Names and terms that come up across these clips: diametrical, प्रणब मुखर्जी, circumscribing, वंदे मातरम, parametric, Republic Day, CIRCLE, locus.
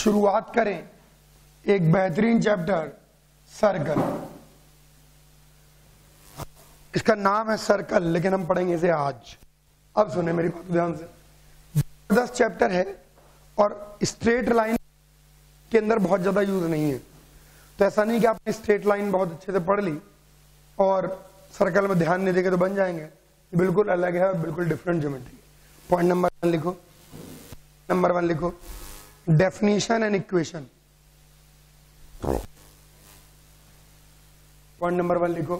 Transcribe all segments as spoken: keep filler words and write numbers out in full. शुरुआत करें एक बेहतरीन चैप्टर सर्कल। इसका नाम है सर्कल, लेकिन हम पढ़ेंगे इसे आज। अब सुने मेरी बात ध्यान से, जबरदस्त चैप्टर है और स्ट्रेट लाइन के अंदर बहुत ज्यादा यूज नहीं है। तो ऐसा नहीं कि आपने स्ट्रेट लाइन बहुत अच्छे से पढ़ ली और सर्कल में ध्यान नहीं देंगे तो बन जाएंगे। बिल्कुल अलग है, बिल्कुल different geometry. Point number one लिखो, नंबर वन लिखो definition and equation. Point number one लिखो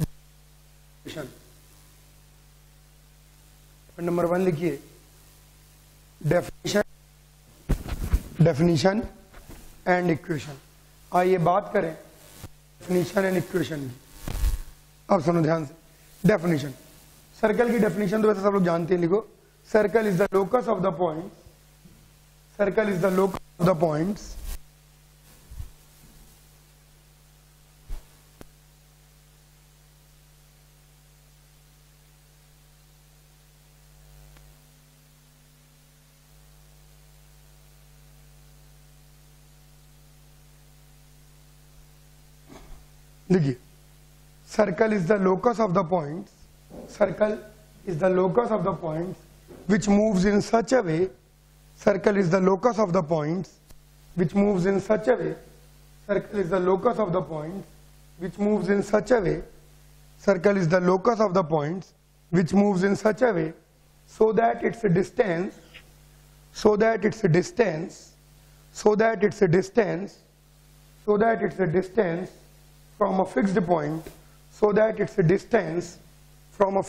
इक्वेशन। पॉइंट नंबर वन लिखिए डेफिनेशन, डेफिनेशन एंड इक्वेशन। आइए बात करें डेफिनेशन एंड इक्वेशन की। अब सुनो ध्यान से, डेफिनेशन सर्कल की डेफिनेशन तो वैसे सब लोग जानते हैं। लिखो circle is the locus of the points, circle is the locus at the points. Look, circle is the locus of the points. Circle is the locus of the points which moves in such a way. Circle is the locus of the point which moves in such a way, circle is the locus of the points which moves in such a way, circle is the locus of the points which moves in such a way so that its distance, from a fixed point, so that its distance from a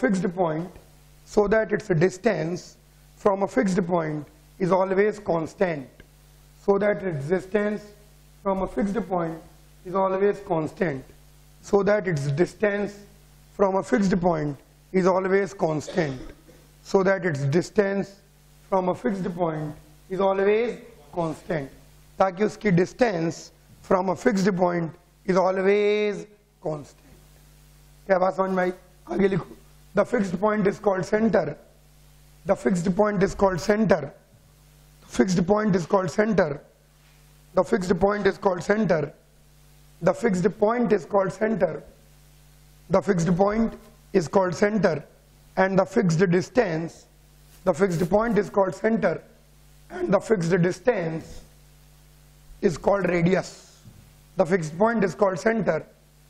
fixed point is always constant. so that its distance from a fixed point is always constant, so that its distance from a fixed point is always constant, so that its distance from a fixed point is always constant, ताकि उसकी distance from a fixed point is always constant. क्या बात समझ में आई? आगे लिखो the fixed point is called center, the fixed point is called center, the fixed point is called center, the fixed point is called center, the fixed point is called center, the fixed point is called center and the fixed distance, the fixed point is called center and the fixed distance is called radius. The fixed point is called center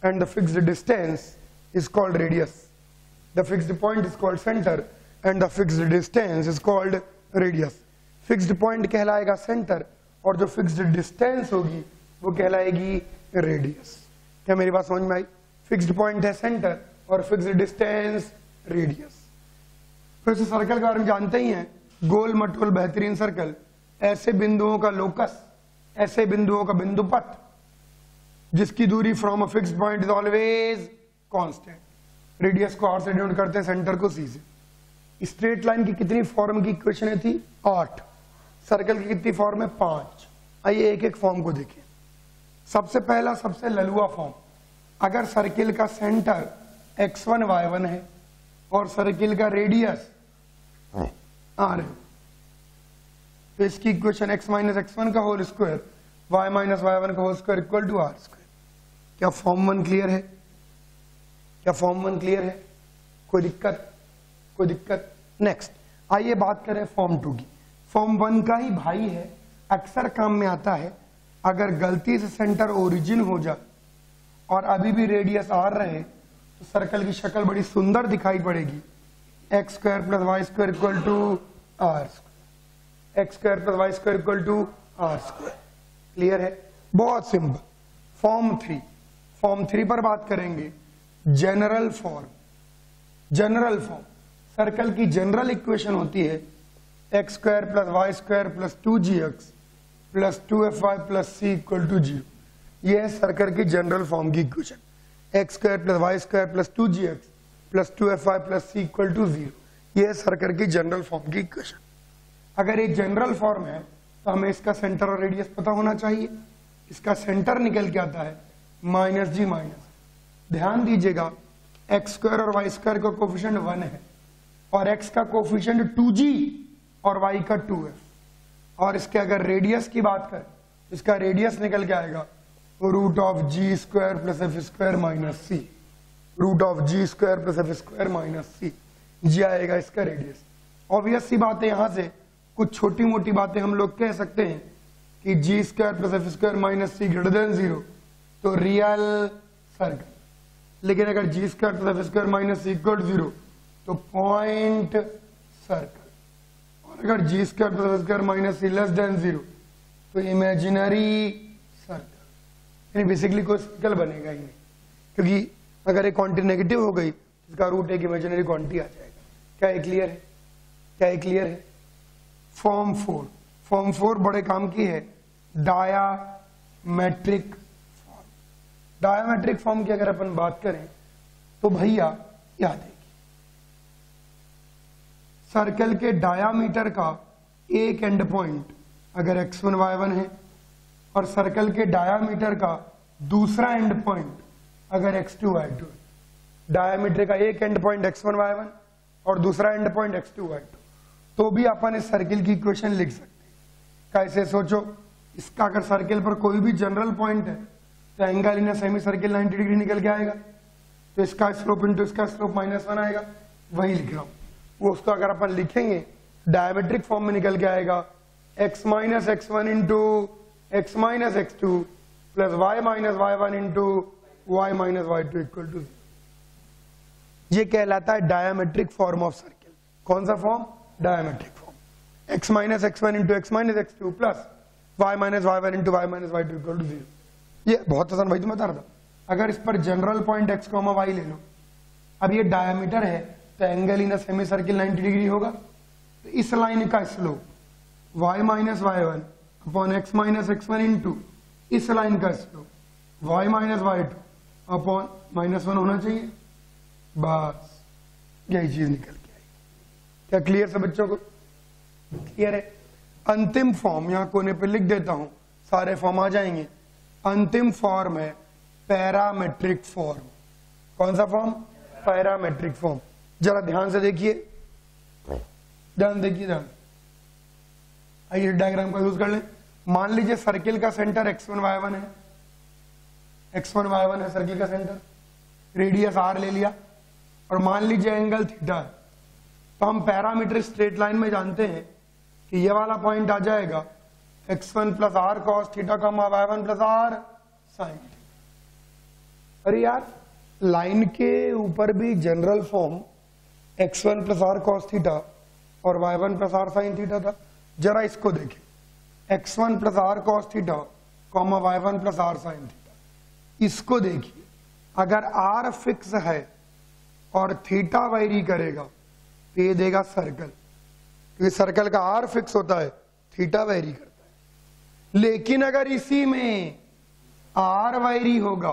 and the fixed distance is called radius. The fixed point is called center and the fixed distance is called radius. Fixed point कहलाएगा center और जो fixed distance होगी वो कहलाएगी radius. क्या मेरी बात समझ में आई? Fixed point है center और fixed distance radius. फिर से सर्कल का हम जानते ही हैं, गोल मटोल बेहतरीन सर्कल, ऐसे बिंदुओं का लोकस, ऐसे बिंदुओं का बिंदुपथ जिसकी दूरी from a fixed point is always constant. Radius को आर से डिनोट करते हैं, सेंटर को सी से। स्ट्रेट लाइन की कितनी फॉर्म की इक्वेशन थी? आठ। सर्कल की कितनी फॉर्म है? पांच। आइए एक एक फॉर्म को देखें। सबसे पहला, सबसे ललुआ फॉर्म। अगर सर्किल का centre x one y one है और सर्किल का रेडियस आर है तो इसकी equation x minus x one का whole square y minus y one का whole square equal to are square. क्या फॉर्म वन क्लियर है? क्या फॉर्म वन क्लियर है? कोई दिक्कत? कोई दिक्कत? नेक्स्ट आइए बात करें फॉर्म टू की। फॉर्म वन का ही भाई है, अक्सर काम में आता है। अगर गलती से सेंटर ओरिजिन हो जाए और अभी भी रेडियस आर रहे तो सर्कल की शक्ल बड़ी सुंदर दिखाई पड़ेगी। X square plus y square equal to are square, x square plus y square equal to are square. Clear है? बहुत simple. Form three, form three पर बात करेंगे। General form, general form circle की जनरल इक्वेशन होती है x square plus y square plus two g x plus two f y plus c equal to zero. यह है सर्कल की general form की equation. X square plus y square plus two g x plus two f y plus c equal to zero. यह है circle की general form की equation. अगर ये जनरल फॉर्म है तो हमें इसका सेंटर और रेडियस पता होना चाहिए। इसका सेंटर निकल के आता है माइनस जी माइनस। ध्यान दीजिएगा एक्स स्क्वायर और वाई स्क्वायर का कोफिशिएंट वन है और एक्स का कोफिशिएंट टू जी और वाई का टू एफ। और इसके अगर रेडियस की बात करें इसका रेडियस निकल के आएगा तो root of ji square plus F square minus C, root of ji square plus F square minus सी, जी आएगा इसका रेडियस। ऑब्वियस सी बात है, यहाँ से कुछ छोटी मोटी बातें हम लोग कह सकते हैं कि जी square plus F square minus सी ग्रेटर देन जीरो तो रियल सर्कल, लेकिन अगर जी square plus F square minus C equal to zero तो पॉइंट सर्कल, और अगर जी square plus F square minus सी लेस देन जीरो तो इमेजिनरी सर्कल। यानी basically कोई circle बनेगा ही नहीं, क्योंकि अगर एक क्वांटिटी नेगेटिव हो गई तो इसका रूट एक इमेजिनरी क्वांटिटी आ जाएगा। क्या ये क्लियर है? क्या ये क्लियर है? फॉर्म फोर, फॉर्म फोर बड़े काम की है, डायामेट्रिक फॉर्म। डायामेट्रिक फॉर्म की अगर अपन बात करें तो भैया याद है सर्कल के डायामीटर का एक एंड पॉइंट अगर एक्स वन वाई वन है और सर्कल के डायामीटर का दूसरा एंड पॉइंट अगर एक्स टू वाई टू है। डायामीटर का एक end point x one y one और दूसरा end point x two y two, तो भी अपन इस सर्किल की इक्वेशन लिख सकते हैं। कैसे? सोचो, इसका अगर सर्किल पर कोई भी जनरल पॉइंट है तो angle in semi circle ninety degree निकल के आएगा, तो इसका स्लोप इंटू इसका स्लोप माइनस वन आएगा, वही लिख रहा हूँ। वो उसको अगर अपन लिखेंगे डायमेट्रिक फॉर्म में निकल के आएगा x minus x one into x minus x two plus Y minus y one into Y minus y two equal to zero. ये कहलाता है डायमेट्रिक फॉर्म ऑफ सर्किल। कौन सा form? Diametric form. X minus x one into x minus x two plus Y minus y one into Y minus y two equal to zero. ये बहुत आसान भाई, तुम्हें बता रहा था। अगर इस पर general point x comma Y ले लो, अब ये डायमीटर है तो angle in semi circle ninety degree होगा, तो इस लाइन का slope Y minus y one upon x minus x one into इस लाइन का slope Y minus y two upon minus one होना चाहिए। बस यही चीज निकल के आई। क्या क्लियर सब बच्चों को? क्लियर है। अंतिम फॉर्म यहाँ कोने पे लिख देता हूं, सारे फॉर्म आ जाएंगे। अंतिम फॉर्म है पैरामेट्रिक फॉर्म। कौन सा फॉर्म? Parametric form. जरा ध्यान से देखिए, ध्यान देखिए, ध्यान आइए डायग्राम का यूज कर लें। मान लीजिए सर्किल का centre x one y one है, एक्स वन वाई वन है सर्किल का सेंटर, रेडियस आर ले लिया, और मान लीजिए एंगल थीटा है। तो हम पैरामीटर स्ट्रेट लाइन में जानते हैं कि ये वाला पॉइंट आ जाएगा x one plus are cos theta का y one plus are sine theta. अरे यार, लाइन के ऊपर भी general form x one plus are cos theta और y one plus are sine theta था। जरा इसको देखिए, x one plus are cos theta comma y one plus are sine theta. इसको देखिए, अगर आर फिक्स है और थीटा वेरी करेगा तो ये देगा सर्कल, क्योंकि सर्कल का आर फिक्स होता है, थीटा वेरी करता है। लेकिन अगर इसी में आर वेरी होगा,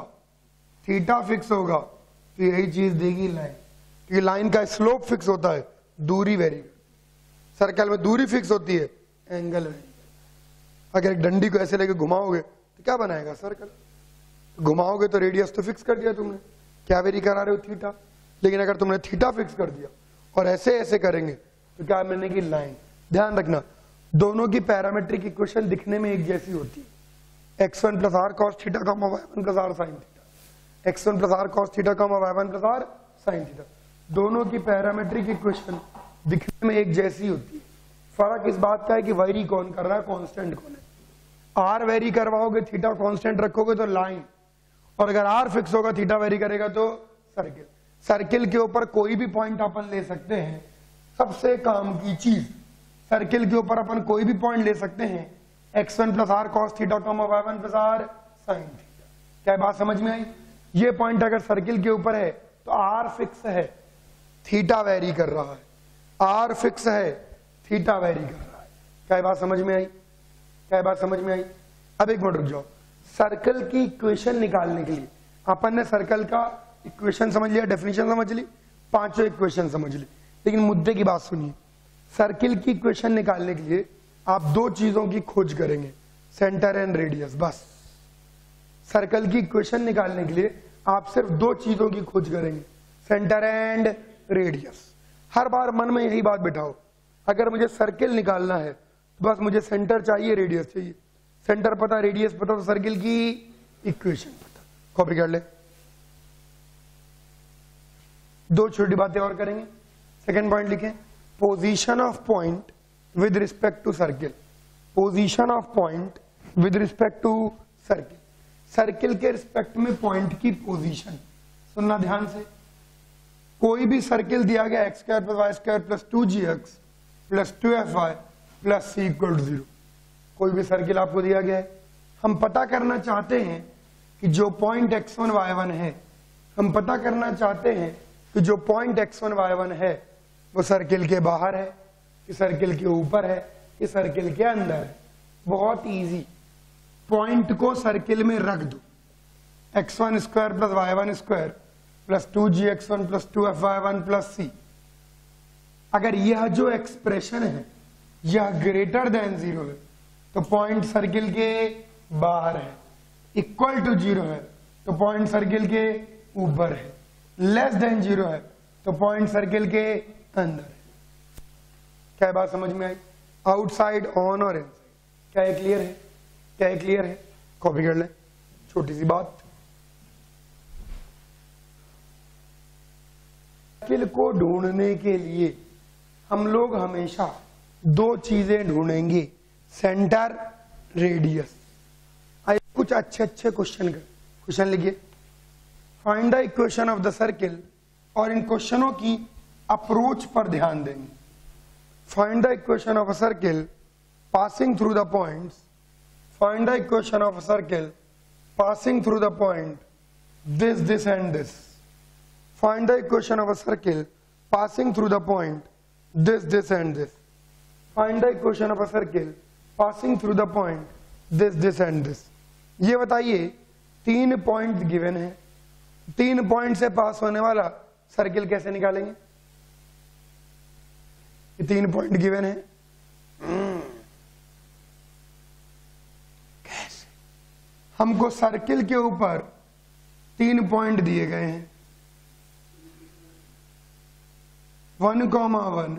थीटा फिक्स होगा, तो यही चीज देगी लाइन, कि लाइन का स्लोप फिक्स होता है, दूरी वेरी। सर्कल में दूरी फिक्स होती है, एंगल वेरी। अगर एक डंडी को ऐसे लेके घुमाओगे तो क्या बनाएगा? सर्कल। घुमाओगे तो रेडियस तो फिक्स कर दिया तुमने, क्या वेरी करा रहे हो? थीटा। लेकिन अगर तुमने थीटा फिक्स कर दिया और ऐसे ऐसे करेंगे तो क्या बनेगी? लाइन। ध्यान रखना, दोनों की पैरामेट्रिक इक्वेशन दिखने में एक जैसी होती है। X one plus are cos theta का y one plus are sine theta, x one plus are cos theta का y one plus are sine theta, दोनों की पैरामेट्रिक इक्वेशन दिखने में एक जैसी होती है। फर्क इस बात का है कि वेरी कौन कर रहा है, कांस्टेंट कौन है। आर वेरी करवाओगे, थीटा कांस्टेंट रखोगे तो लाइन, और अगर आर फिक्स होगा, थीटा वेरी करेगा तो सर्किल। सर्किल के ऊपर कोई भी पॉइंट अपन ले सकते हैं, सबसे काम की चीज। सर्किल के ऊपर अपन कोई भी पॉइंट ले सकते हैं, x one plus are cos theta comma y one plus are sine theta. क्या बात समझ में आई? ये पॉइंट अगर सर्किल के ऊपर है तो आर फिक्स है, थीटा वेरी कर रहा है, आर फिक्स है, थीटा वेरी कर रहा है। क्या बात समझ में आई? क्या बात समझ में आई? अब एक मिनट रुक जाओ। सर्कल की इक्वेशन निकालने के लिए अपन ने सर्कल का इक्वेशन समझ लिया, डेफिनेशन समझ ली, पांचों इक्वेशन समझ ली। लेकिन मुद्दे की बात सुनिए, सर्कल की इक्वेशन निकालने के लिए आप दो चीजों की खोज करेंगे, सेंटर एंड रेडियस। बस, सर्कल की इक्वेशन निकालने के लिए आप सिर्फ दो चीजों की खोज करेंगे, सेंटर एंड रेडियस। हर बार मन में यही बात बिठाओ, अगर मुझे सर्किल निकालना है तो बस मुझे सेंटर चाहिए, रेडियस चाहिए, सेंटर पता रेडियस पता तो सर्किल की इक्वेशन पता। कॉपी कर ले। दो छोटी बातें और करेंगे। सेकेंड पॉइंट लिखें, position of point with respect to circle, position of point with respect to circle, circle के रिस्पेक्ट में पॉइंट की पोजीशन। सुनना ध्यान से, कोई भी सर्किल दिया गया x square plus y square plus two g x plus two f y plus c equal to zero, कोई भी सर्किल आपको दिया गया है, हम पता करना चाहते हैं कि जो point x one y one है, हम पता करना चाहते हैं कि जो point x one y one है वो सर्किल के बाहर है कि सर्किल के ऊपर है कि सर्किल के अंदर है। बहुत इजी, पॉइंट को सर्किल में रख दो, x one square plus y one square plus two g x one plus two f y one plus c. अगर यह जो एक्सप्रेशन है यह ग्रेटर देन जीरो है तो पॉइंट सर्किल के बाहर है, इक्वल टू जीरो है तो पॉइंट सर्किल के ऊपर है, लेस देन जीरो है तो पॉइंट सर्किल के अंदर है। क्या बात समझ में आई? आउटसाइड, ऑन और इनसाइड। क्या ये क्लियर है? क्या ये क्लियर है? कॉपी कर ले। छोटी सी बात, सर्किल को ढूंढने के लिए हम लोग हमेशा दो चीजें ढूंढेंगे, सेंटर, रेडियस। आइए कुछ अच्छे अच्छे क्वेश्चन कर क्वेश्चन लिखिए। Find the equation of the circle, और इन क्वेश्चनों की अप्रोच पर ध्यान देंगे। Find the equation of a circle passing through the points, find the equation of a circle passing through the point this this and this, find the equation of a circle passing through the point this this and this, find the equation of a circle passing through the point this this and this. ये बताइए, तीन point given है, तीन point से पास होने वाला circle कैसे निकालेंगे? ये तीन पॉइंट गिवन है, कैसे? हमको सर्किल के ऊपर तीन पॉइंट दिए गए हैं, one comma one,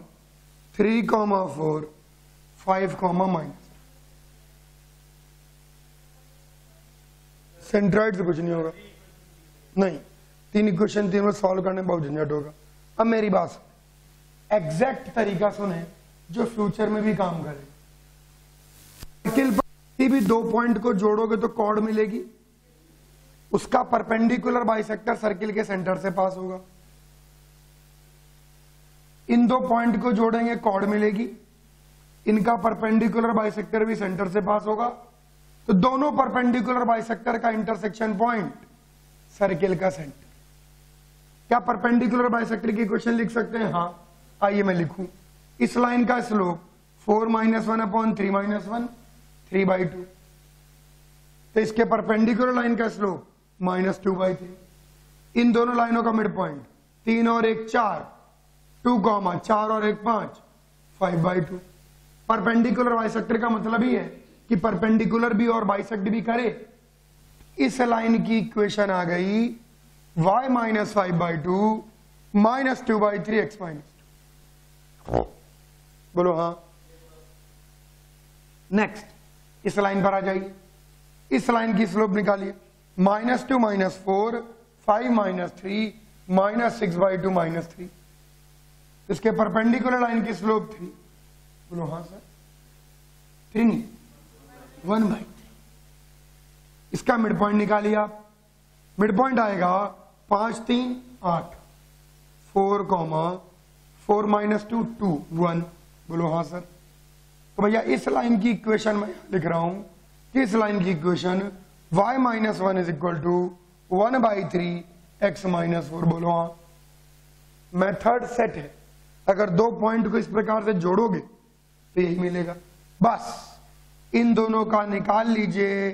three comma four, five comma minus. Centroid से कुछ नहीं होगा, नहीं, तीन इक्वेशन तीन में सॉल्व करने में बहुत झंझट होगा। अब मेरी बात सुन, एग्जैक्ट तरीका सुने जो फ्यूचर में भी काम करे। सर्किल पर किसी भी दो पॉइंट को जोड़ोगे तो कॉर्ड मिलेगी, उसका परपेंडिकुलर बाइसेक्टर सर्किल के सेंटर से पास होगा। इन दो पॉइंट को जोड़ेंगे, कॉर्ड मिलेगी, इनका परपेंडिकुलर बाइसेक्टर भी सेंटर से पास होगा, तो दोनों परपेंडिकुलर बाइसेक्टर का इंटरसेक्शन पॉइंट सर्किल का सेंटर। क्या परपेंडिकुलर बाइसेक्टर की इक्वेशन लिख सकते हैं? हाँ, आइए मैं लिखूं। इस लाइन का slope four minus one upon three minus one, three by two, तो इसके परपेंडिकुलर लाइन का slope minus two by three. इन दोनों लाइनों का मिड पॉइंट तीन और एक चार, टू कॉमा चार और एक पांच, five by two. Perpendicular bisector का मतलब ही है कि परपेंडिकुलर भी और बाइसेक्ट भी करे। इस लाइन की इक्वेशन आ गई y minus five by two minus two by three x minus two. बोलो हाँ। नेक्स्ट इस लाइन पर आ जाइए, इस लाइन की स्लोप निकालिए, minus two minus four, five minus three, minus six by two minus three. इसके परपेंडिकुलर लाइन की स्लोप थ्री, बोलो हाँ सर, थ्री नहीं, वन बाई थ्री। इसका मिड पॉइंट निकालिए आप, मिड पॉइंट आएगा पांच तीन आठ, four comma four minus two two, one. बोलो हाँ सर। तो भैया इस लाइन की इक्वेशन में लिख रहा हूं कि इस लाइन की equation y minus one is equal to one by three x minus four. बोलो हाँ। मेथड सेट है, अगर दो पॉइंट को इस प्रकार से जोड़ोगे तो यही मिलेगा। बस इन दोनों का निकाल लीजिए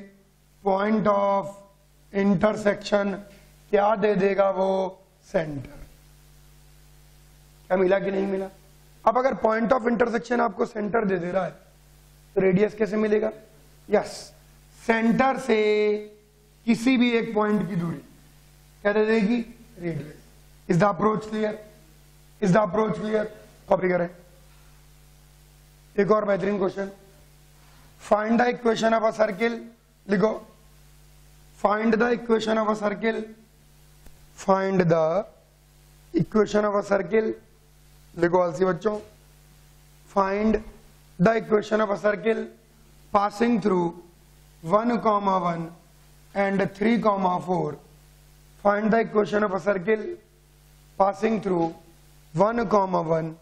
पॉइंट ऑफ इंटरसेक्शन, क्या दे देगा वो? सेंटर। क्या मिला कि नहीं मिला? अब अगर पॉइंट ऑफ इंटरसेक्शन आपको सेंटर दे दे रहा है तो रेडियस कैसे मिलेगा? यस, सेंटर से किसी भी एक पॉइंट की दूरी क्या दे देगी? Radius. Is the approach clear? Is the approach clear? Copy करें। एक और बेहतरीन question, find the equation of a circle, लिखो find the equation of a circle, find the equation of a circle, लिखो आलसी बच्चों find the equation of a circle passing through one comma one and three comma four, find the equation of a circle passing through one comma one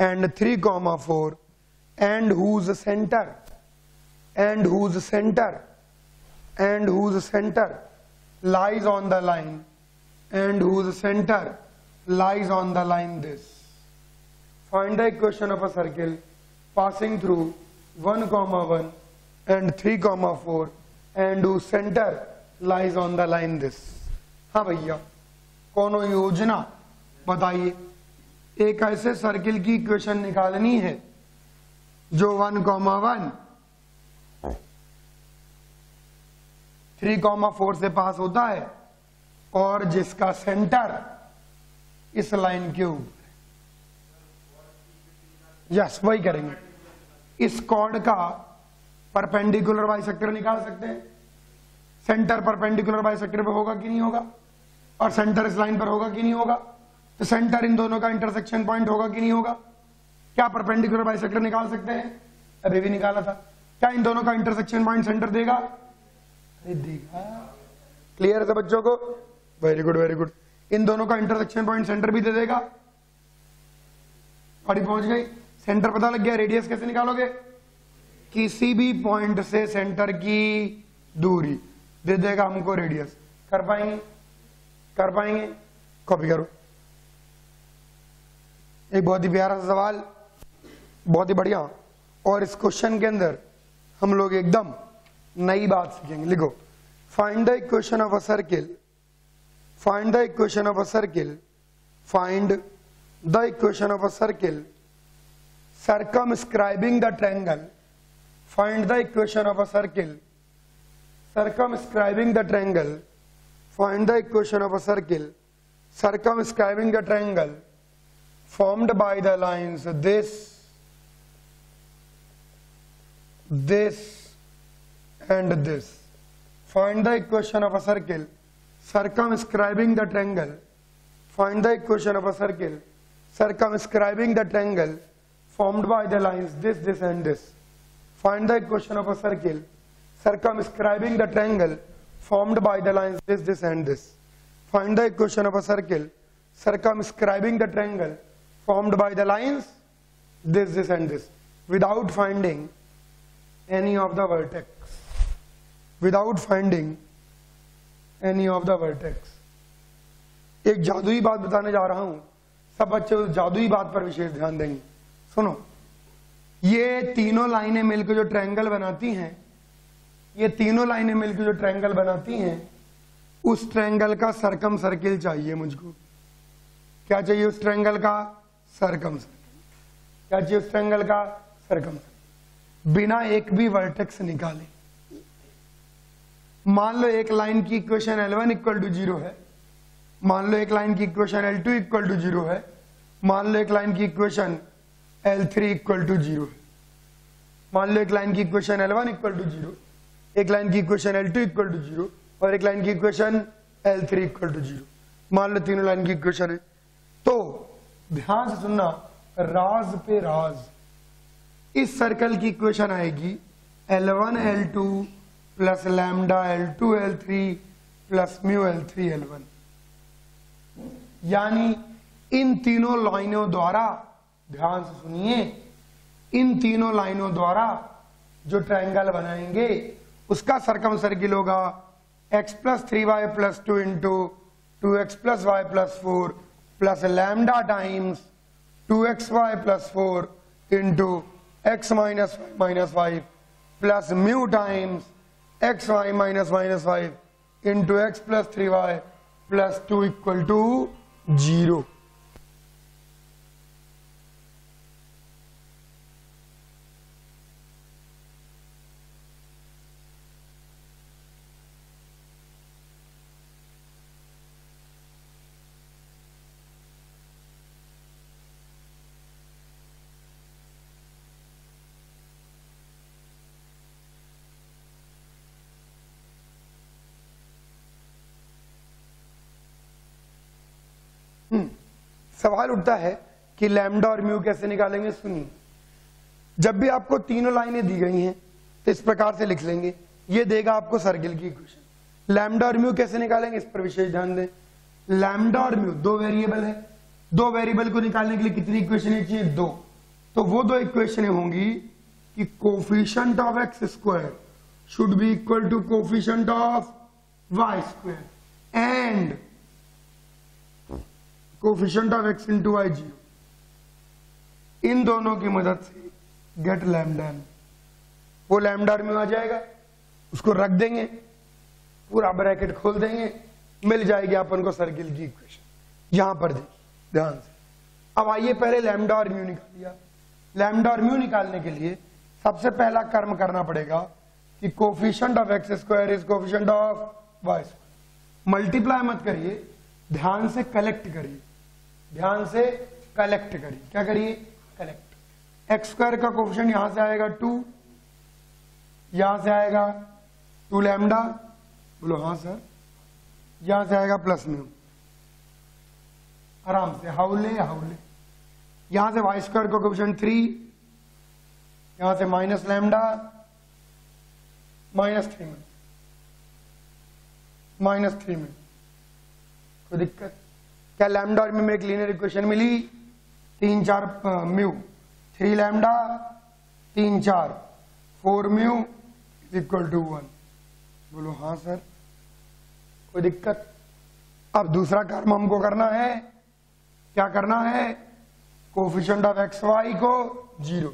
and three comma four and whose centre and whose centre and whose centre lies on the line and whose centre lies on the line this. Find the equation of a circle passing through one comma one and three comma four and whose center lies on the line this. हाँ भैया कोनो योजना बताइए, एक ऐसे circle की equation निकालनी है जो one comma one three comma four से पास होता है और जिसका सेंटर इस लाइन के ऊपर। यस वही करेंगे, इस कॉर्ड का परपेंडिकुलर बाइसेक्टर निकाल सकते हैं, सेंटर परपेंडिकुलर बाइसेक्टर पे होगा कि नहीं होगा और सेंटर इस लाइन पर होगा कि नहीं होगा, तो सेंटर इन दोनों का इंटरसेक्शन पॉइंट होगा कि नहीं होगा। क्या परपेंडिकुलर बाइसेक्टर निकाल सकते हैं? अभी भी निकाला था। क्या इन दोनों का इंटरसेक्शन पॉइंट सेंटर देगा? अरे देगा। क्लियर है बच्चों को? Very good very good. इन दोनों का इंटरसेक्शन पॉइंट सेंटर भी दे देगा। गाड़ी पहुंच गई, सेंटर पता लग गया। रेडियस कैसे निकालोगे? किसी भी पॉइंट से सेंटर की दूरी दे देगा हमको रेडियस। कर पाएंगे कर पाएंगे कॉपी करो। एक बहुत ही प्यारा सा सवाल, बहुत ही बढ़िया, और इस क्वेश्चन के अंदर हम लोग एकदम नई बात सीखेंगे। लिखो find the equation of a circle, find the equation of a circle, find the equation of a circle circumscribing the triangle, find the equation of a circle circumscribing the triangle, find the equation of a circle circumscribing the triangle formed by the lines this this and this, find the equation of a circle circumscribing the triangle, find the equation of a circle circumscribing the triangle formed by the lines this this and this, find the equation of a circle circumscribing the triangle formed by the lines this this and this, find the equation of a circle circumscribing the triangle formed by the lines this this and this without finding any of the vertex, without finding any of the vertex. एक जादुई बात बताने जा रहा हूं, सब बच्चे उस जादुई बात पर विशेष ध्यान देंगे। सुनो, ये तीनों लाइनें मिलकर जो ट्रायंगल बनाती हैं, ये तीनों लाइनें मिलकर जो ट्रायंगल बनाती हैं, उस ट्रायंगल का सर्कम सर्किल चाहिए मुझको। क्या चाहिए उस ट्रायंगल का? Circumcircle. क्या चाहिए उस ट्रायंगल का? Circumcircle. बिना एक भी वर्टेक्स निकाले। मान लो एक लाइन की equation L one equal to zero है, मान लो एक लाइन की equation L two equal to zero है, मान लो एक लाइन की equation L three equal to zero है, मान लो एक लाइन की equation L one equal to zero, एक लाइन की equation L two equal to zero और एक लाइन की equation L three equal to zero, मान लो तीनों लाइन की इक्वेशन है। तो ध्यान से सुनना, राज पे राज। इस सर्कल की इक्वेशन आएगी L one L two plus lambda L two L three plus mu L three L one, यानी इन तीनों लाइनों द्वारा, ध्यान से सुनिए, इन तीनों लाइनों द्वारा जो ट्रायंगल बनाएंगे उसका सर्कम सर्किल होगा x plus three y plus two into two x plus y plus four plus lambda times two x y plus four into x minus minus five plus mu times x y minus minus five into x plus three y plus two equal to zero. सवाल उठता है कि lambda और mu कैसे निकालेंगे। सुनिए, जब भी आपको तीनों लाइनें दी गई हैं तो इस प्रकार से लिख लेंगे, ये देगा आपको सर्किल की इक्वेशन। लैम्डा और म्यू कैसे निकालेंगे इस पर विशेष ध्यान दें। लैम्डा और म्यू दो वेरिएबल है, दो वेरिएबल को निकालने के लिए कितनी इक्वेशन चाहिए, दो। तो वो दो इक्वेशन होंगी कि coefficient of x square should be equal to coefficient of Y square and coefficient of x into Y zero. इन दोनों की मदद से गेट लैम्डा, वो लैम्डा में आ जाएगा, उसको रख देंगे, पूरा ब्रैकेट खोल देंगे, मिल जाएगी अपन को सर्किल की इक्वेशन। यहां पर देखिए ध्यान से। अब आइए पहले लैम्डा और म्यू निकाल लिया। लैम्डा और म्यू निकालने के लिए सबसे पहला कर्म करना पड़ेगा कि coefficient of x square is coefficient of Y square. Multiply मत करिए, ध्यान से कलेक्ट करिए, ध्यान से कलेक्ट करिए। क्या करिए, कलेक्ट। एक्स स्क्वायर का कोफिशिएंट यहां से आएगा टू, यहां से आएगा टू लैम्डा, बोलो हाँ सर, यहां से आएगा प्लस म्यू, आराम से हाउले हाउले। यहां से वाई स्क्वायर का कोफिशिएंट थ्री, यहां से माइनस लैम्डा, माइनस थ्री में माइनस थ्री में कोई दिक्कत क्या? लैम्डा और म्यू में एक लीनियर इक्वेशन मिली, तीन चार म्यू, थ्री लैम्डा, तीन चार four mu is equal to one, बोलो हाँ सर, कोई दिक्कत। अब दूसरा कर्म हमको करना है, क्या करना है, कोफिशिएंट ऑफ एक्स वाई को जीरो।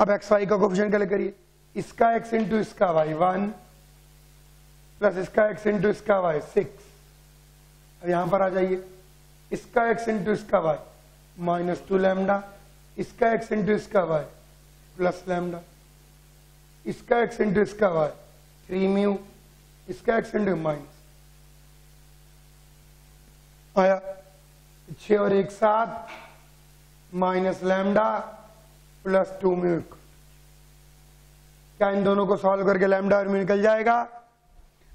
अब एक्स वाई का कोफिशिएंट कैसे करिए, इसका एक्स इंटू इसका वाई वन प्लस इसका एक्स इंटू इसका वाई सिक्स। अब यहां पर आ जाइए, इसका एक्स इंटू इसका वाई माइनस टू लैम्डा, इसका एक्स इंटू इसका वाई प्लस लैम्डा, इसका एक्स इंटू इसका वाई थ्री म्यू, इसका एक्स इंटू माइनस आया छह और एक साथ minus lambda plus to mu. क्या इन दोनों को सॉल्व करके लैम्डा और म्यू निकल जाएगा।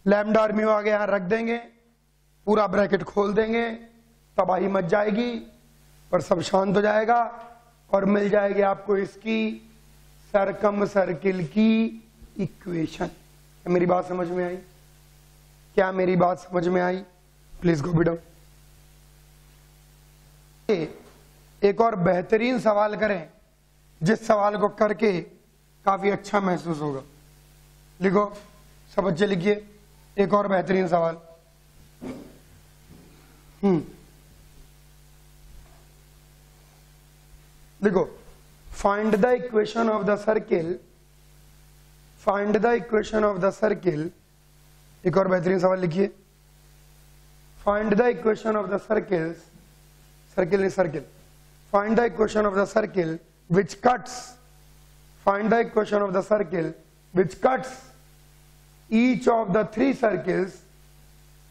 लैम्डा और म्यू आगे यहां रख देंगे, पूरा ब्रैकेट खोल देंगे, तबाही मच जाएगी पर सब शांत हो जाएगा और मिल जाएगी आपको इसकी सर्कम सर्किल की इक्वेशन। क्या मेरी बात समझ में आई, क्या मेरी बात समझ में आई? Please go be down. एक और बेहतरीन सवाल करें जिस सवाल को करके काफी अच्छा महसूस होगा। लिखो सब बच्चे, लिखिए एक और बेहतरीन सवाल। हम्म लिखो, find the equation of the circle, find the equation of the circle. एक और बेहतरीन सवाल लिखिए, find the equation of the circles, circle is circle, find the equation of the circle which cuts, find the equation of the circle which cuts each of the three circles,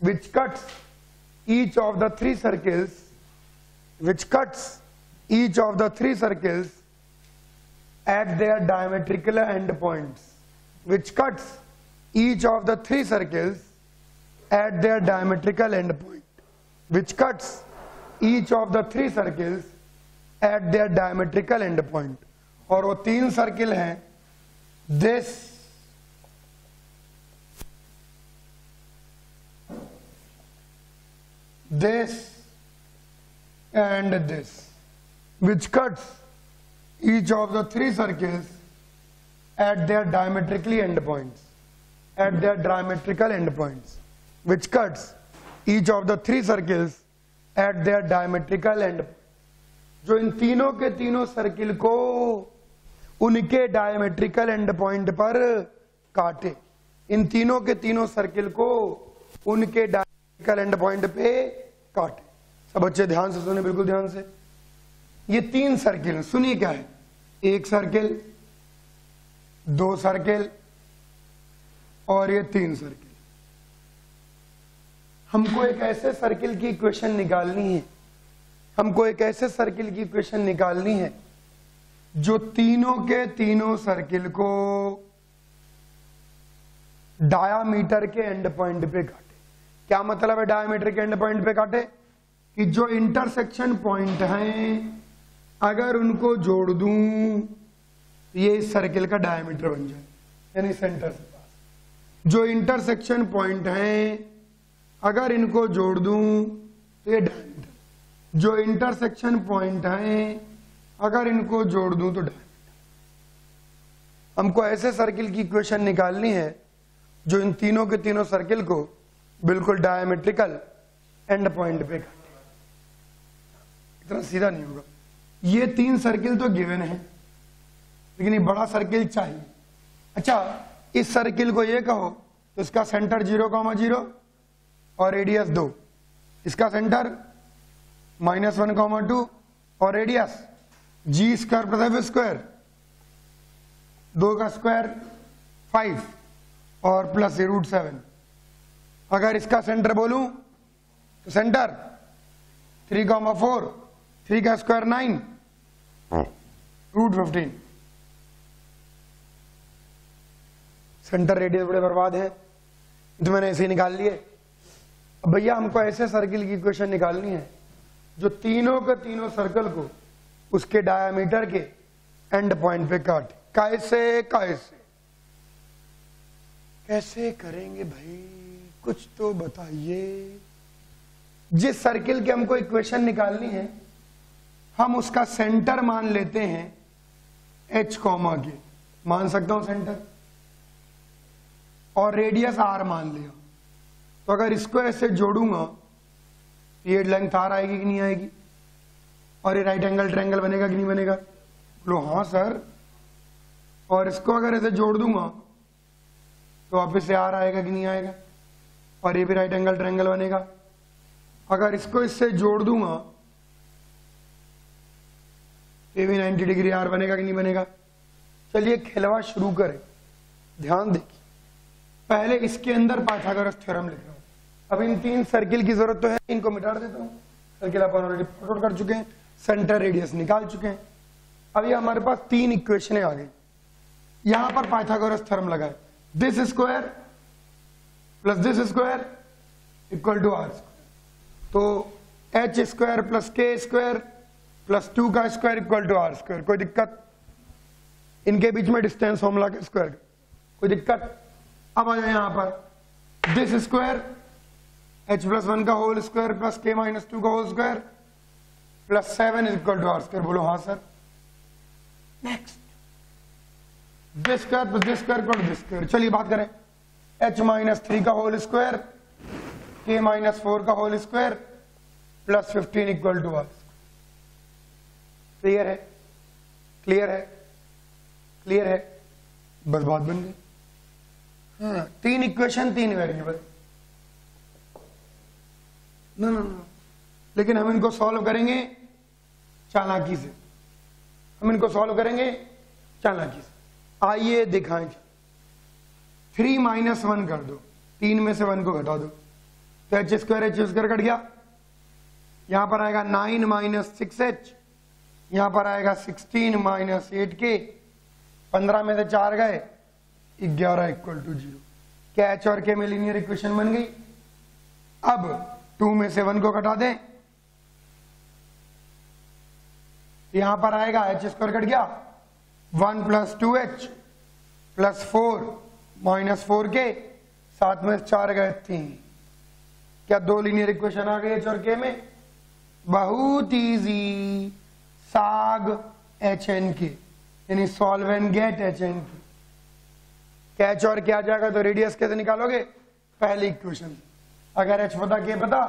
which cuts each of the three circles, which cuts each of the three circles at their diametrical end points, which cuts each of the three circles at their diametrical end point, which cuts each of the three circles at their diametrical end point। और वो तीन circle हैं this this and this, which cuts each of the three circles at their diametrically end points, at their diametrical end points, which cuts each of the three circles at their diametrical end, जो इन तीनों के तीनों circle को उनके diametrical end point पर काटे, इन तीनों के तीनों सर्किल को उनके डायमेट्रिकल एंड पॉइंट पे काटे। सब बच्चे ध्यान से सुने, बिल्कुल ध्यान से। ये तीन सर्किल सुनिए क्या है, एक सर्किल, दो सर्किल और ये तीन सर्किल। हमको एक ऐसे सर्किल की इक्वेशन निकालनी है, हमको एक ऐसे सर्किल की इक्वेशन निकालनी है जो तीनों के तीनों सर्किल को डायामीटर के एंड पॉइंट पे काटे। क्या मतलब है डायामीटर के एंड पॉइंट पे काटे? कि जो इंटरसेक्शन पॉइंट हैं अगर उनको जोड़ दूं तो ये इस सर्किल का डायमीटर बन जाए, यानी सेंटर से पास जो इंटरसेक्शन पॉइंट हैं अगर इनको जोड़ दूं तो ये डायमीटर, जो इंटरसेक्शन पॉइंट हैं अगर इनको जोड़ दूं तो डायमीटर। हमको ऐसे सर्किल की इक्वेशन निकालनी है जो इन तीनों के तीनों सर्किल को बिल्कुल डायमेट्रिकल एंड पॉइंट पे काटे। इतना सीधा नहीं होगा। ये तीन सर्किल तो गिवन है लेकिन ये बड़ा सर्किल चाहिए। अच्छा, इस सर्किल को ये कहो तो इसका सेंटर जीरो कॉमा जीरो और रेडियस दो, इसका centre minus one comma two और radius G square plus F square, दो का स्क्वायर फाइव और प्लस ये रूट सेवन। अगर इसका सेंटर बोलूं तो centre three comma four, three का square nine, root fifteen. Centre radius बड़े बर्बाद है, तो मैंने ऐसे ही निकाल लिए। अब भैया हमको ऐसे सर्किल की इक्वेशन निकालनी है जो तीनों के तीनों सर्कल को उसके डायामीटर के एंड पॉइंट पे काटे। कैसे कैसे कैसे करेंगे भाई, कुछ तो बताइए। जिस सर्किल की हमको इक्वेशन निकालनी है हम उसका सेंटर मान लेते हैं एच कॉमा के, मान सकता हूं सेंटर, और रेडियस आर मान लिया। तो अगर इसको ऐसे जोड़ूंगा ये लेंथ आर आएगी कि नहीं आएगी, और ये राइट एंगल ट्रायंगल बनेगा कि नहीं बनेगा, बोलो हाँ सर। और इसको अगर ऐसे जोड़ दूंगा तो वापस से आर आएगा कि नहीं आएगा, और ये भी राइट एंगल ट्रायंगल बनेगा। अगर इसको इससे जोड़ दूंगा ये भी नाइन्टी डिग्री आर बनेगा कि नहीं बनेगा। चलिए खिलवाड़ शुरू करें। ध्यान देखिए, पहले इसके अंदर पाइथागोरस थ्योरम लिख रहा हूँ। अब इन तीन सर्किल की जरूरत तो है, इनको मिटा देता हूँ। सर्किल अपन ऑलरेडी फॉर्ट कर चुके हैं, सेंटर रेडियस निकाल चुके हैं। अब ये हमारे पास तीन इक्वेशनें आ गई। यहाँ पर पाइथागोरस थ्योरम लगाए, this square plus this square equal to are square. तो H square plus K square plus two का square equal to are square. कोई दिक्कत? इनके बीच में डिस्टेंस होमला के स्क्वायर, कोई दिक्कत? अब आ जाए यहाँ पर this square H plus one का whole square plus K minus two का whole square plus seven equal to are square. बोलो हाँ sir. Next this square plus this square equal to this square. चलिए बात करें एच माइनस थ्री का whole square K minus four का whole square plus fifteen equal to are. Clear है? Clear है? Clear है? बस बात बन गई। हाँ, तीन इक्वेशन तीन वेरिएबल। ना ना ना, लेकिन हम इनको सॉल्व करेंगे चालाकी से। हम इनको सॉल्व करेंगे चालाकी से। आइए दिखाएं। थ्री माइनस वन कर दो, तीन में से वन को घटा दो तो H square H square cut गया। यहां पर आएगा नाइन माइनस सिक्स एच, यहाँ पर आएगा सिक्सटीन माइनस एट के, पंद्रह में से चार गए, ग्यारह इक्वल टू जीरो। क्या एच और के में लीनियर इक्वेशन बन गई? अब टू में से वन को घटा दें, यहां पर आएगा एच स्क्वायर कट गया, one plus two H plus four minus four K, सात में से चार गए तीन। क्या दो लीनियर इक्वेशन आ गई एच और के में? बहुत इजी। साग एच एन के यानी solve and get H and K. Catch और क्या जाएगा तो रेडियस कैसे निकालोगे? पहली इक्वेशन। अगर एच पता के पता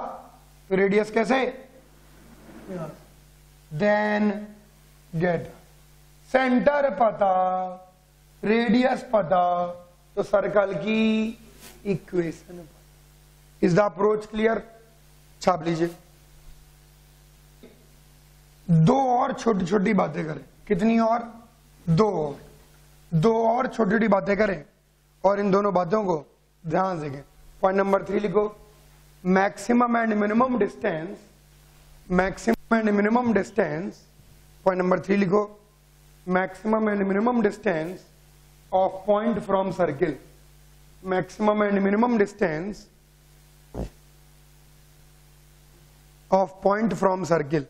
तो रेडियस कैसे? Then get. सेंटर पता, रेडियस पता, तो सर्कल की इक्वेशन पता। Is the approach clear? छाप लीजिए। दो और छोटी छोटी बातें करें। कितनी और? दो और। दो और छोटी छोटी बातें करें और इन दोनों बातों को ध्यान से देखें। पॉइंट नंबर थ्री लिखो, maximum and minimum distance. Maximum and minimum distance, point number three लिखो, maximum and minimum distance of point from circle. Maximum and minimum distance of point from circle,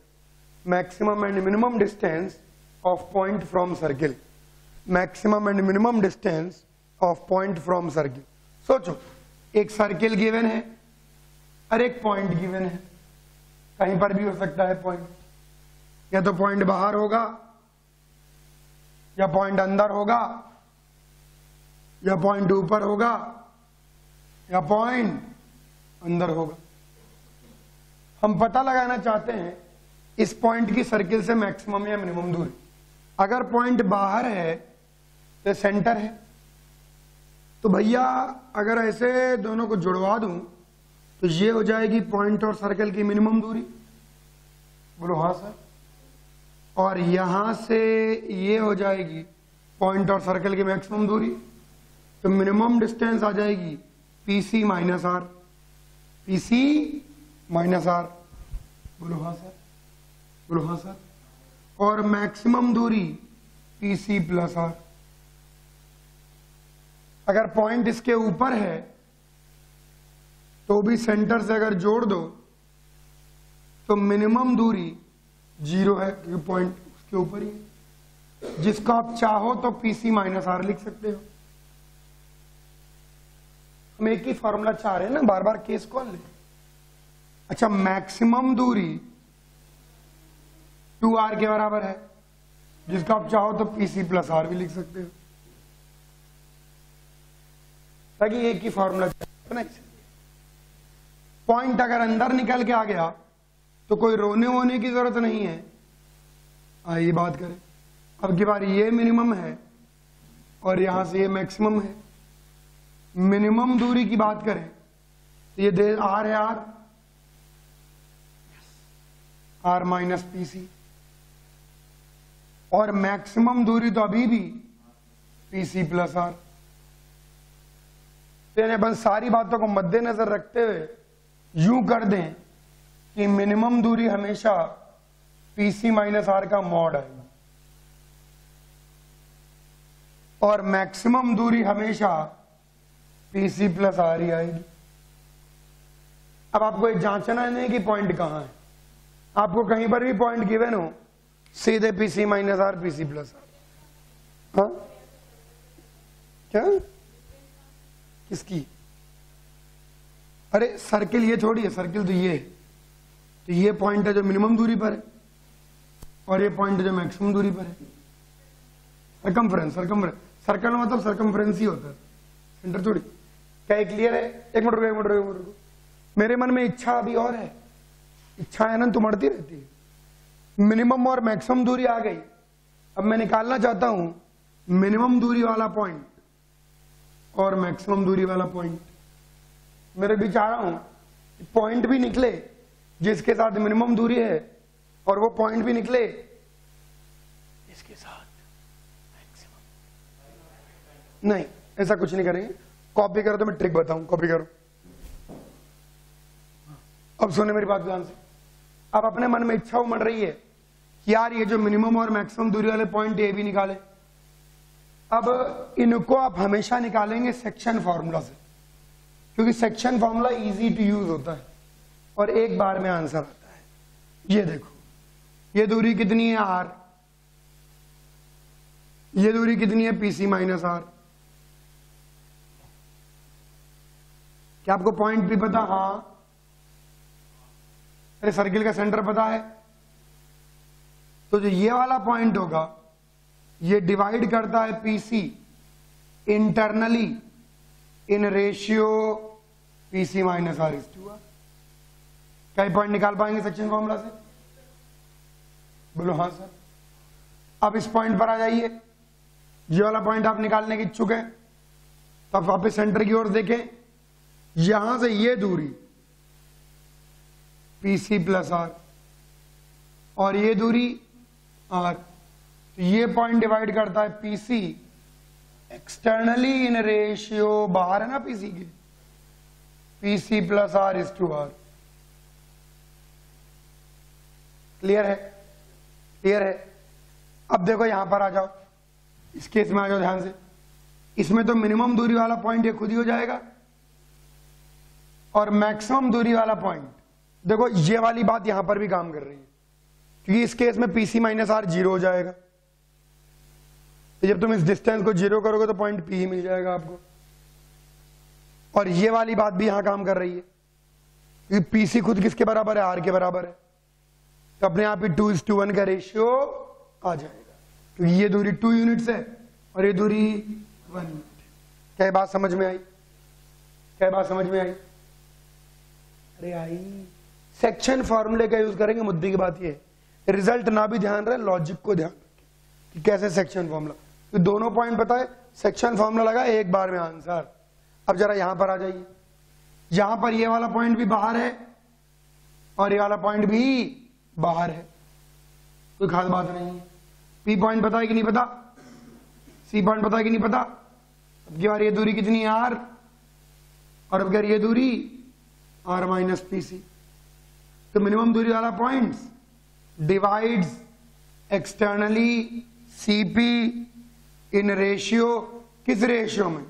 maximum and minimum distance of point from circle, maximum and minimum distance of point from circle. सोचो एक circle given है और एक point given है, कहीं पर भी हो सकता है पॉइंट, या तो पॉइंट बाहर होगा या पॉइंट अंदर होगा या पॉइंट ऊपर होगा या पॉइंट अंदर होगा। हम पता लगाना चाहते हैं इस पॉइंट की सर्किल से मैक्सिमम या मिनिमम दूरी। अगर पॉइंट बाहर है तो सेंटर है, तो भैया अगर ऐसे दोनों को जुड़वा दूं तो ये हो जाएगी पॉइंट और सर्कल की मिनिमम दूरी। बोलो हाँ सर। और यहां से ये हो जाएगी पॉइंट और सर्कल की मैक्सिमम दूरी, तो मिनिमम डिस्टेंस आ जाएगी PC minus are, PC minus are. बोलो हाँ सर, बोलो हाँ सर। और मैक्सिमम दूरी पीसी प्लस आर। अगर पॉइंट इसके ऊपर है तो भी सेंटर से अगर जोड़ दो तो मिनिमम दूरी जीरो है क्योंकि पॉइंट उसके ऊपर ही है, जिसको आप चाहो तो पीसी माइनस आर लिख सकते हो। हम एक ही फॉर्मूला चाह रहे हैं ना, बार बार केस कौन ले। अच्छा, मैक्सिमम दूरी टू आर के बराबर है, जिसको आप चाहो तो पीसी प्लस आर भी लिख सकते हो। ताकि एक ही फॉर्मूला ना। पॉइंट अगर अंदर निकल के आ गया तो कोई रोने वोने की जरूरत नहीं है। आइए बात करें, अब की बार ये मिनिमम है और यहां से ये मैक्सिमम है। मिनिमम दूरी की बात करें तो ये दे आर है, आर आर माइनस पीसी, और मैक्सिमम दूरी तो अभी भी पीसी प्लस आर। यानी अपन सारी बातों को मद्देनजर रखते हुए यूं कर दें कि मिनिमम दूरी हमेशा पीसी माइनस आर का मॉड आएगी और मैक्सिमम दूरी हमेशा पीसी प्लस आर ही आएगी। अब आपको ये जांचना नहीं कि पॉइंट कहाँ है, आपको कहीं पर भी पॉइंट गिवन हो सीधे PC minus are, PC plus are. हाँ क्या किसकी? अरे सर्किल ये थोड़ी है, सर्किल तो ये है, तो ये पॉइंट है जो मिनिमम दूरी पर है और ये पॉइंट है जो मैक्सिमम दूरी पर है। सरकमफ्रेंस, सरकमफ्रेंस, सर्कल मतलब सरकमफ्रेंस ही होता है, सेंटर थोड़ी। क्या ये क्लियर है? एक मिनट रुको, एक मिनट रुको, एक मिनट रुको। मेरे मन में इच्छा अभी और है, इच्छा है ना तो मरती रहती है। मिनिमम और मैक्सिमम दूरी आ गई, अब मैं निकालना चाहता हूं मिनिमम दूरी वाला पॉइंट और मैक्सिमम दूरी वाला पॉइंट। मेरे भी चाह रहा हूं पॉइंट भी निकले जिसके साथ मिनिमम दूरी है और वो पॉइंट भी निकले इसके साथ मैक्सिमम। नहीं, ऐसा कुछ नहीं करेंगे। कॉपी करो तो मैं ट्रिक बताऊं, कॉपी करो। अब सुने मेरी बात ध्यान से। अब अपने मन में इच्छा उमड़ रही है कि यार ये जो मिनिमम और मैक्सिमम दूरी वाले पॉइंट ये भी निकाले। अब इनको आप हमेशा निकालेंगे सेक्शन फॉर्मूला से, क्योंकि section formula easy to use होता है और एक बार में आंसर आता है। ये देखो, ये दूरी कितनी है आर, ये दूरी कितनी है पीसी माइनस आर। क्या आपको पॉइंट भी पता? हाँ। अरे सर्किल का सेंटर पता है, तो जो ये वाला पॉइंट होगा ये डिवाइड करता है PC internally in ratio PC minus are is to are. क्या पॉइंट निकाल पाएंगे सेक्शन फॉर्मूला से? बोलो हाँ सर। अब इस पॉइंट पर आ जाइए, ये वाला पॉइंट आप निकालने के इच्छुक हैं, तो आप वापस सेंटर की ओर देखें। यहां से ये दूरी पीसी प्लस आर और ये दूरी आर, तो ये पॉइंट डिवाइड करता है पीसी एक्सटर्नली इन रेशियो, बाहर है ना पीसी के, PC plus are is to are. Clear है? क्लियर है। अब देखो यहां पर आ जाओ, इस केस में आ जाओ ध्यान से। इसमें तो मिनिमम दूरी वाला पॉइंट ये खुद ही हो जाएगा और मैक्सिमम दूरी वाला पॉइंट देखो ये वाली बात यहां पर भी काम कर रही है, क्योंकि इस केस में पीसी माइनस आर जीरो हो जाएगा, तो जब तुम इस डिस्टेंस को जीरो करोगे तो पॉइंट पी ही मिल जाएगा आपको। और ये वाली बात भी यहां काम कर रही है, क्योंकि पीसी खुद किसके बराबर है, आर के बराबर है, तो अपने आप ही टू इज टू वन का रेशियो आ जाएगा, क्योंकि ये दूरी टू यूनिट्स है और ये दूरी वन यूनिट। क्या बात समझ में आई? क्या बात समझ में आई? अरे आई, सेक्शन फॉर्मूले का यूज करेंगे। मुद्दे की बात ये है, रिजल्ट ना भी ध्यान रहे, लॉजिक को ध्यान रखें कि कैसे सेक्शन फॉर्मूला, तो दोनों पॉइंट पता है, सेक्शन फॉर्मूला लगा एक बार में आंसर। अब जरा यहां पर आ जाइए, यहां पर ये वाला पॉइंट भी बाहर है और ये वाला पॉइंट भी बाहर है, कोई खास बात नहीं है। पी पॉइंट पता है कि नहीं पता, सी पॉइंट पता है कि नहीं पता। अब की बार ये दूरी कितनी है आर, और अब यार ये दूरी आर माइनस पी सी, तो मिनिमम दूरी वाला point divides externally C P in ratio, किस रेशियो में,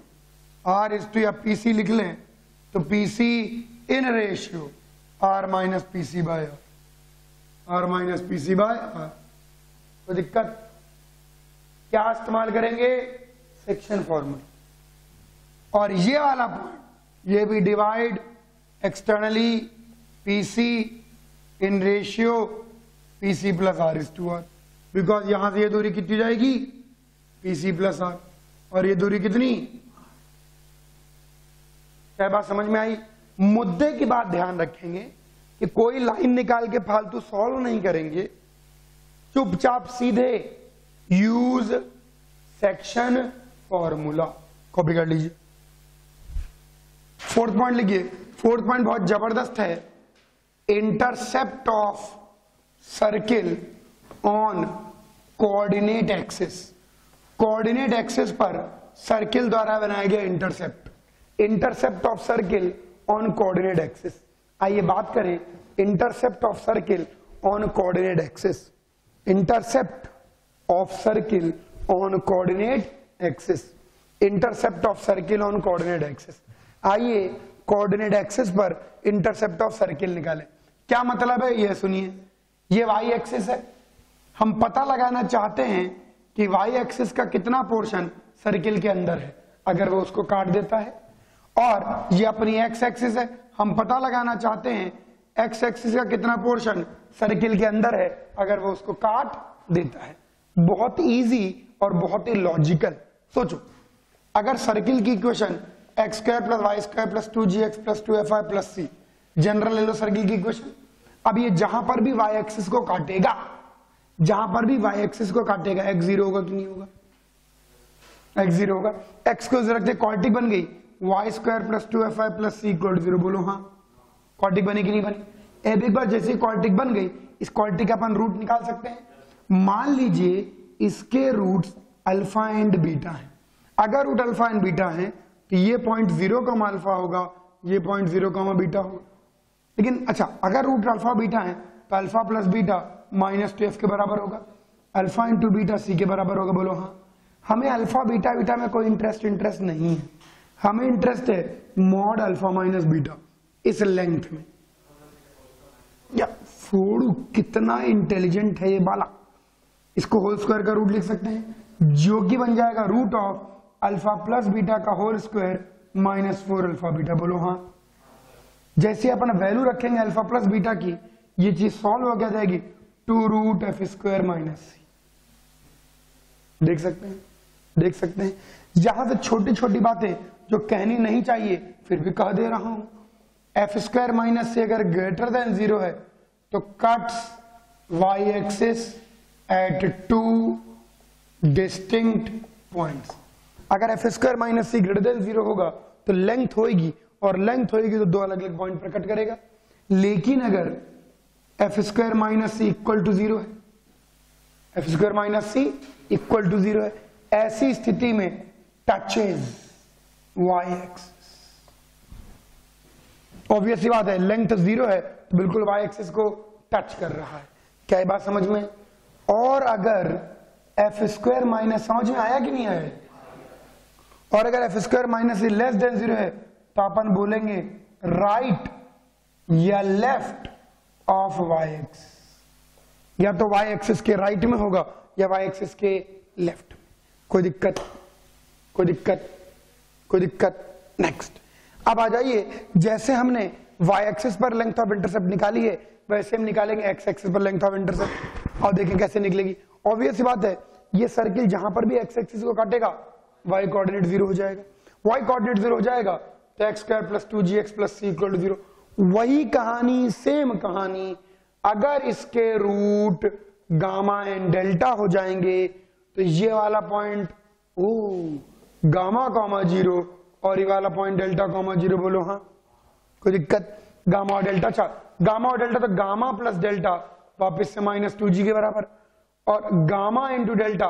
आर इज टू या पी सी लिख लें तो P C in ratio are minus P C by are minus P C by are. तो दिक्कत क्या इस्तेमाल करेंगे, सेक्शन फॉर्मूला। और ये वाला पॉइंट ये भी divide externally PC in ratio PC plus are is to are, because यहां से ये दूरी कितनी जाएगी, पीसी प्लस आर, और ये दूरी कितनी। क्या बात समझ में आई? मुद्दे की बात ध्यान रखेंगे कि कोई लाइन निकाल के फालतू सॉल्व नहीं करेंगे, चुपचाप सीधे यूज सेक्शन फॉर्मूला। कॉपी कर लीजिए। फोर्थ पॉइंट लिखिए। फोर्थ पॉइंट बहुत जबरदस्त है, intercept of circle on coordinate axis. Coordinate axis पर सर्किल द्वारा बनाया गया intercept, intercept of circle on coordinate axis. आइए बात करें intercept of circle on coordinate axis. Intercept of circle on coordinate axis, intercept of circle on coordinate axis. आइए coordinate axis पर intercept of circle निकालें। क्या मतलब है यह सुनिए। ये वाई एक्सिस है, हम पता लगाना चाहते हैं कि वाई एक्सिस का कितना पोर्शन सर्किल के अंदर है अगर वो उसको काट देता है, और ये अपनी एक्स एक्सिस है, हम पता लगाना चाहते हैं एक्स एक्सिस का कितना पोर्शन सर्किल के अंदर है अगर वो उसको काट देता है। बहुत इजी और बहुत ही लॉजिकल। सोचो, अगर सर्किल की equation x square plus y square plus two g x plus two f y plus c, general ले लो सर्किल की इक्वेशन। अब ये जहां पर भी वाई एक्सिस को काटेगा, जहां पर भी वाई एक्सिस को काटेगा, एक्स जीरो होगा कि नहीं होगा, एक्स जीरो होगा। एक्स को जीरो रखते क्वाड्रेटिक बन गई, y square plus two f y plus c equal to zero. बोलो हाँ, क्वाड्रेटिक बनी कि नहीं बनी। अब एक बार जैसे क्वाड्रेटिक बन गई, इस क्वाड्रेटिक का अपन रूट निकाल सकते हैं। मान लीजिए इसके रूट्स अल्फा एंड बीटा है। अगर रूट अल्फा एंड बीटा है तो ये पॉइंट जीरो कॉमा अल्फा होगा, ये पॉइंट जीरो कॉमा बीटा होगा। लेकिन अच्छा, अगर रूट अल्फा बीटा है तो alpha plus beta minus two f के बराबर होगा, अल्फा इंटू बीटा सी के बराबर होगा। बोलो हाँ, हमें अल्फा बीटा बीटा में कोई इंटरेस्ट इंटरेस्ट नहीं है, हमें इंटरेस्ट है मॉड अल्फा माइनस बीटा इस लेंथ में। या फोड़ू कितना इंटेलिजेंट है ये बाला। इसको होल स्क्वायर का रूट लिख सकते हैं, जो कि बन जाएगा root of alpha plus beta का whole square minus four alpha beta. बोलो हाँ, जैसे अपन वैल्यू रखेंगे अल्फा प्लस बीटा की, ये चीज सॉल्व हो क्या जाएगी, two root f square minus c. देख सकते हैं, देख सकते हैं जहां से छोटी छोटी बातें जो कहनी नहीं चाहिए फिर भी कह दे रहा हूं। एफ स्क्वायर माइनस सी अगर ग्रेटर देन जीरो है तो cuts y axis at two distinct points. अगर एफ स्क्वायर माइनस सी ग्रेटर देन जीरो होगा तो लेंथ होगी, और लेंथ होगी तो दो अलग अलग पॉइंट पर कट करेगा। लेकिन अगर f square minus C equal to zero है, f square minus C equal to zero है, ऐसी स्थिति में टचेज वाई एक्सिस। ऑब्वियसली बात है, लेंथ जीरो है तो बिल्कुल वाई एक्सिस को टच कर रहा है। क्या ये बात समझ में? और अगर एफ स्क्वायर माइनस, समझ में आया कि नहीं आया? और अगर एफ स्क्वायर माइनस सी लेस देन जीरो है तो अपन बोलेंगे राइट या लेफ्ट ऑफ वाई एक्स, या तो वाई एक्सिस के राइट में होगा या वाई एक्सिस के लेफ्ट। कोई दिक्कत कोई दिक्कत कोई दिक्कत नेक्स्ट। अब आ जाइए, जैसे हमने वाई एक्सिस पर लेंथ ऑफ इंटरसेप्ट निकाली है वैसे हम निकालेंगे एक्स एक्सिस पर लेंथ ऑफ इंटरसेप्ट और देखें कैसे निकलेगी। ऑब्वियस बात है ये सर्किल जहां पर भी एक्स एक्सिस को काटेगा वाई कोऑर्डिनेट जीरो हो जाएगा, वाई कोऑर्डिनेट जीरो हो जाएगा तो x square plus two g x plus c equal to zero. वही कहानी सेम कहानी, अगर इसके रूट गामा एंड डेल्टा हो जाएंगे तो ये वाला पॉइंट ओ गामा कॉमा जीरो और ये वाला पॉइंट डेल्टा कॉमा जीरो। बोलो हाँ कोई दिक्कत। गामा और डेल्टा चार, गामा और डेल्टा तो गामा प्लस डेल्टा वापस से माइनस टू जी के बराबर और गामा इंटू डेल्टा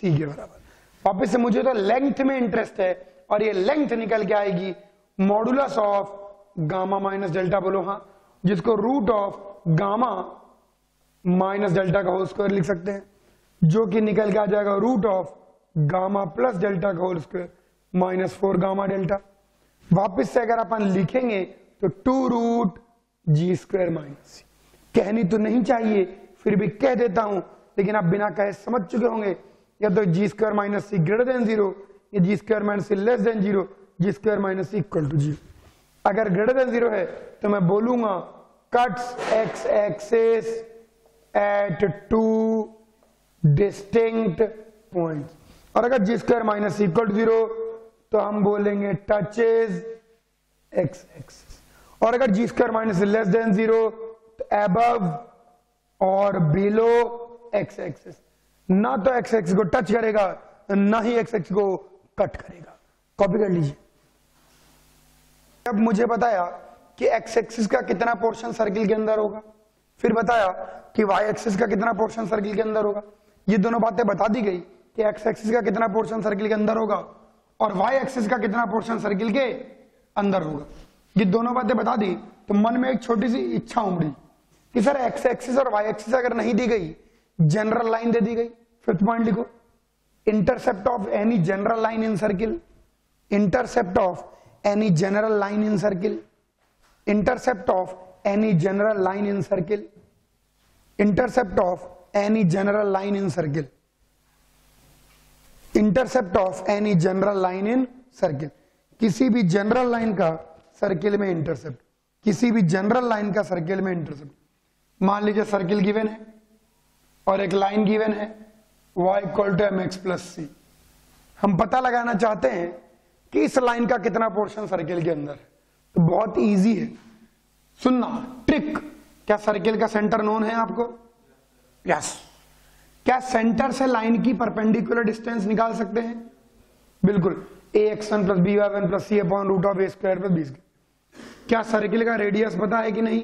सी के बराबर। वापस से मुझे तो लेंथ में इंटरेस्ट है और ये लेंथ निकल के आएगी modulus of gamma minus delta. बोलो हाँ, जिसको root of gamma minus delta का होल स्क्वायर लिख सकते हैं, जो कि निकल के आ जाएगा root of gamma plus delta का whole square minus four gamma delta. वापस से अगर अपन लिखेंगे तो two root g square minus c. कहनी तो नहीं चाहिए फिर भी कह देता हूं, लेकिन आप बिना कहे समझ चुके होंगे, या तो जी स्क्वायर माइनस सी ग्रेटर देन जीरो या g square minus C less than zero, g square minus C equal to zero. अगर ग्रेटर देन जीरो है तो मैं बोलूंगा cuts x axis at two distinct points, और अगर जी square minus equal to zero तो हम बोलेंगे touches x axis, और अगर जी square minus less than zero तो above और below x axis। ना तो x axis को टच करेगा ना ही x axis को कट करेगा। कॉपी कर लीजिए। अब मुझे बताया कि एक्स एक्सिस का कितना पोर्शन सर्किल के अंदर होगा, फिर बताया कि वाई एक्सिस का कितना पोर्शन सर्किल के अंदर होगा। ये दोनों बातें बता दी गई कि एक्स एक्सिस का कितना पोर्शन सर्किल के अंदर होगा और वाई एक्सिस का कितना पोर्शन सर्किल के अंदर होगा। ये दोनों बातें बता दी तो मन में एक छोटी सी इच्छा उमड़ी कि सर एक्स एक्सिस और वाई एक्सिस अगर नहीं दी गई, जनरल लाइन दे दी गई। फिफ्थ पॉइंट लिखो, intercept of any general line in circle, intercept of any general line in circle, intercept of any general line in circle, intercept of any general line in circle, intercept of any general line in circle। किसी भी general line का circle में intercept, किसी भी general line का circle में intercept। मान लीजिए circle given है और एक line given है y equal to mx plus c। हम पता लगाना चाहते हैं कि इस line का कितना portion circle के अंदर है। तो बहुत इजी है, सुनना ट्रिक। क्या सर्किल का सेंटर नोन है आपको? Yes yes. क्या सेंटर से लाइन की परपेंडिकुलर डिस्टेंस निकाल सकते हैं? बिल्कुल, a x one plus b y one plus c upon root of a square plus b square. क्या सर्किल का रेडियस पता है कि नहीं?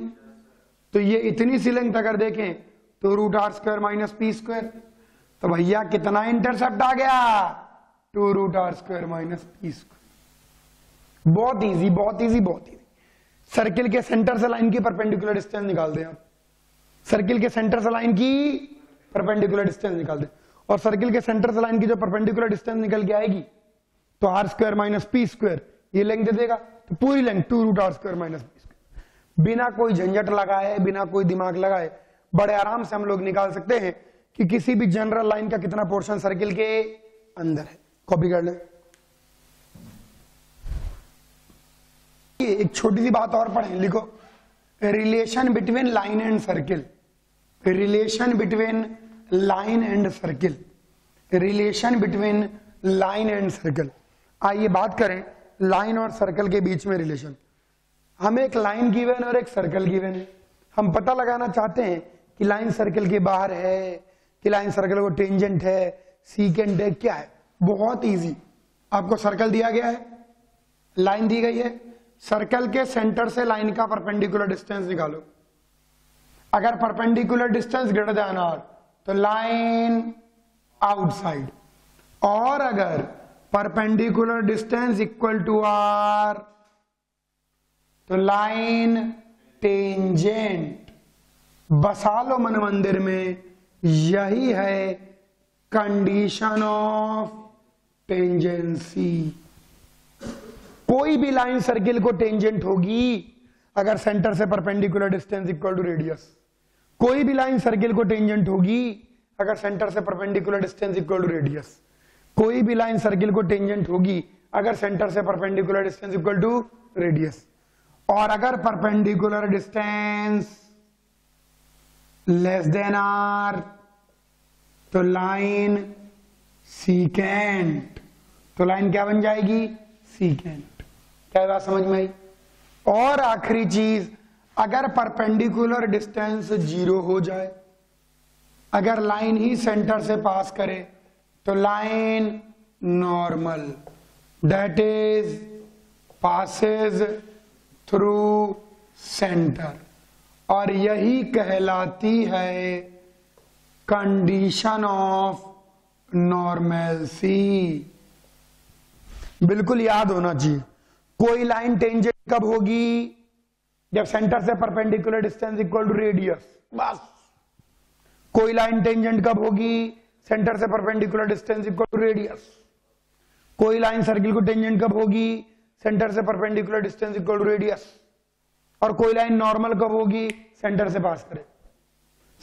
तो ये इतनी सी लेंथ अगर देखें तो root r square minus p square. तो भैया कितना इंटरसेप्ट आ गया? Two root r square minus p square. बहुत इजी बहुत इजी बहुत इजी। सर्किल के सेंटर से लाइन की परपेंडिकुलर डिस्टेंस निकाल दें आप। सर्किल के सेंटर से लाइन की परपेंडिकुलर डिस्टेंस निकाल दें, और सर्किल के सेंटर से लाइन की जो परपेंडिकुलर डिस्टेंस निकल के आएगी तो r square minus p square, ये लेंथ दे देगा। तो पूरी length two root r square minus p square. बिना कोई झंझट लगाए, बिना कोई दिमाग लगाए, बड़े आराम से हम लोग निकाल सकते हैं कि किसी भी जनरल लाइन का कितना पोर्शन सर्किल के अंदर है। कॉपी कर लें। एक छोटी सी बात और पढ़ें, लिखो relation between line and circle, relation between line and circle, relation between line and circle. आइए बात करें लाइन और सर्कल के बीच में रिलेशन। हमें एक लाइन गिवन और एक सर्कल गिवन है। हम पता लगाना चाहते हैं कि लाइन सर्कल के बाहर है कि लाइन सर्कल को टेंजेंट है, सीकेंट है, क्या है। बहुत ईजी, आपको सर्कल दिया गया है, लाइन दी गई है। सर्कल के सेंटर से लाइन का परपेंडिकुलर डिस्टेंस निकालो। अगर perpendicular distance greater than r तो लाइन आउटसाइड, और अगर perpendicular distance equal to r तो लाइन टेंजेंट। बसा लो मन मंदिर में, यही है कंडीशन ऑफ टेंजेंसी। कोई भी लाइन सर्किल को टेंजेंट होगी, अगर सेंटर से perpendicular distance equal to radius. कोई भी लाइन सर्किल को टेंजेंट होगी अगर सेंटर से perpendicular distance equal to radius. कोई भी लाइन सर्किल को टेंजेंट होगी अगर सेंटर से perpendicular distance equal to radius. और अगर perpendicular distance less than r तो लाइन सीकेंट, तो लाइन क्या बन जाएगी? सीकेंट। क्या बात समझ में आई? और आखिरी चीज, अगर परपेंडिकुलर डिस्टेंस जीरो हो जाए, अगर लाइन ही सेंटर से पास करे तो line normal, that is passes through centre, और यही कहलाती है कंडीशन ऑफ नॉर्मलसी। बिल्कुल याद होना चाहिए, कोई लाइन टेंजेंट कब होगी? जब सेंटर से perpendicular distance equal to radius. बस। कोई लाइन टेंजेंट कब होगी? सेंटर से perpendicular distance equal to radius. कोई लाइन सर्किल को टेंजेंट कब होगी? सेंटर से perpendicular distance equal to radius. और कोई लाइन नॉर्मल कब होगी? सेंटर से पास करे,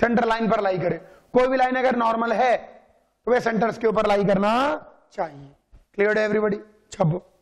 सेंटर लाइन पर लाई करे। कोई भी लाइन अगर नॉर्मल है तो वे सेंटर्स के ऊपर लाई करना चाहिए। क्लियर है एवरीबॉडी? छपो।